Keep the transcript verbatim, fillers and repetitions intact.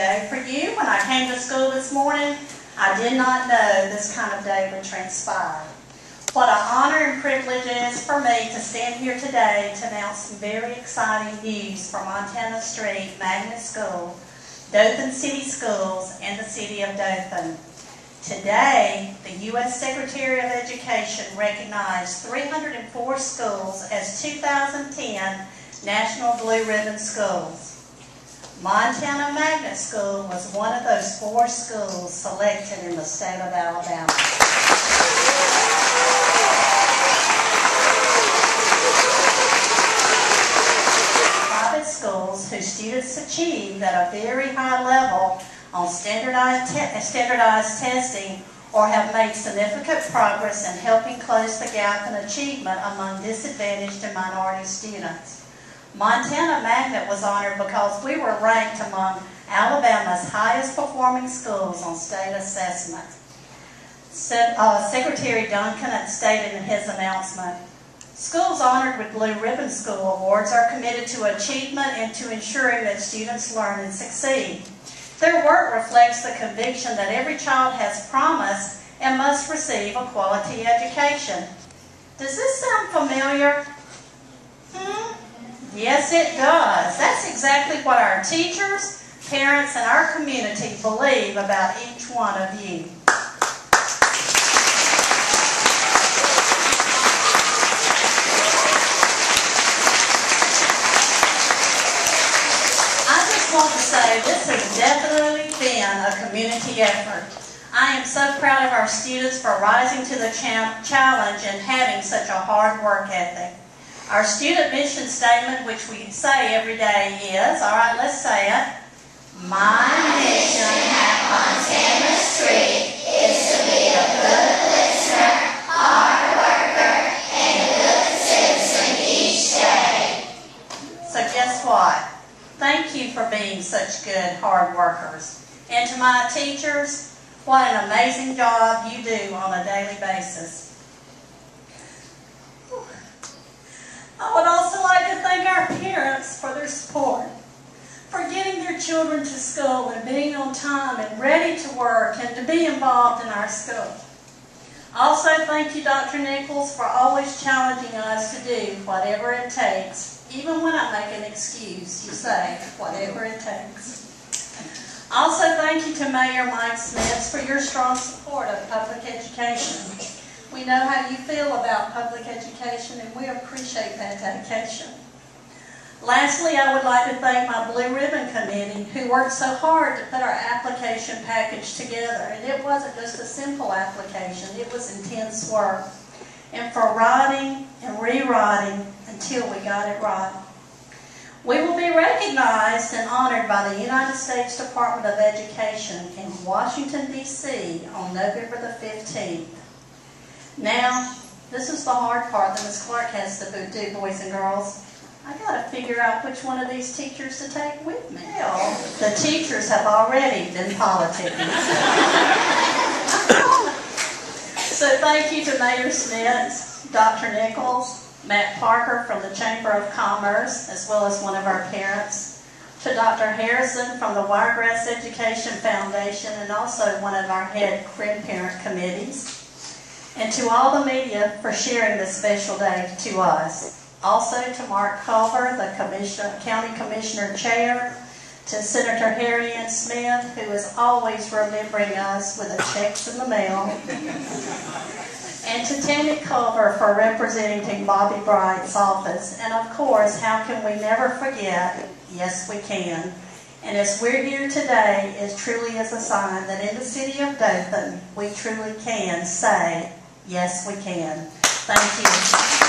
Day for you. When I came to school this morning, I did not know this kind of day would transpire. What an honor and privilege it is for me to stand here today to announce some very exciting news for Montana Street Magnet School, Dothan City Schools, and the City of Dothan. Today, the U S Secretary of Education recognized three hundred four schools as two thousand ten National Blue Ribbon Schools. Montana Magnet School was one of those four schools selected in the state of Alabama. Private schools whose students achieved at a very high level on standardized, te standardized testing or have made significant progress in helping close the gap in achievement among disadvantaged and minority students. Montana Magnet was honored because we were ranked among Alabama's highest performing schools on state assessment. So, uh, Secretary Duncan stated in his announcement, "Schools honored with Blue Ribbon School Awards are committed to achievement and to ensuring that students learn and succeed. Their work reflects the conviction that every child has promise and must receive a quality education." Does this sound familiar? Hmm? Yes, it does. That's exactly what our teachers, parents, and our community believe about each one of you. I just want to say this has definitely been a community effort. I am so proud of our students for rising to the challenge and having such a hard work ethic. Our student mission statement, which we say every day, is, all right, let's say it. My mission at Montana Street is to be a good listener, hard worker, and a good citizen each day. So guess what? Thank you for being such good hard workers. And to my teachers, what an amazing job you do on a daily basis. I would also like to thank our parents for their support, for getting their children to school and being on time and ready to work and to be involved in our school. Also thank you, Doctor Nichols, for always challenging us to do whatever it takes. Even when I make an excuse, you say, whatever it takes. Also thank you to Mayor Mike Smith for your strong support of public education. We know how you feel about public education, and we appreciate that dedication. Lastly, I would like to thank my Blue Ribbon Committee, who worked so hard to put our application package together. And it wasn't just a simple application, it was intense work. And for writing and rewriting until we got it right. We will be recognized and honored by the United States Department of Education in Washington, D C on November the fifteenth. Now, this is the hard part that Miz Clark has to do, boys and girls. I got to figure out which one of these teachers to take with me. Well, the teachers have already been politicking. So thank you to Mayor Smith, Doctor Nichols, Matt Parker from the Chamber of Commerce, as well as one of our parents, to Doctor Harrison from the Wiregrass Education Foundation, and also one of our head grandparent committees, and to all the media for sharing this special day to us. Also to Mark Culver, the commission, County Commissioner Chair, to Senator Harrison Smith, who is always remembering us with the checks in the mail, and to Tammy Culver for representing Bobby Bright's office. And of course, how can we never forget? Yes, we can. And as we're here today, it truly is a sign that in the City of Dothan, we truly can say, yes, we can. Thank you.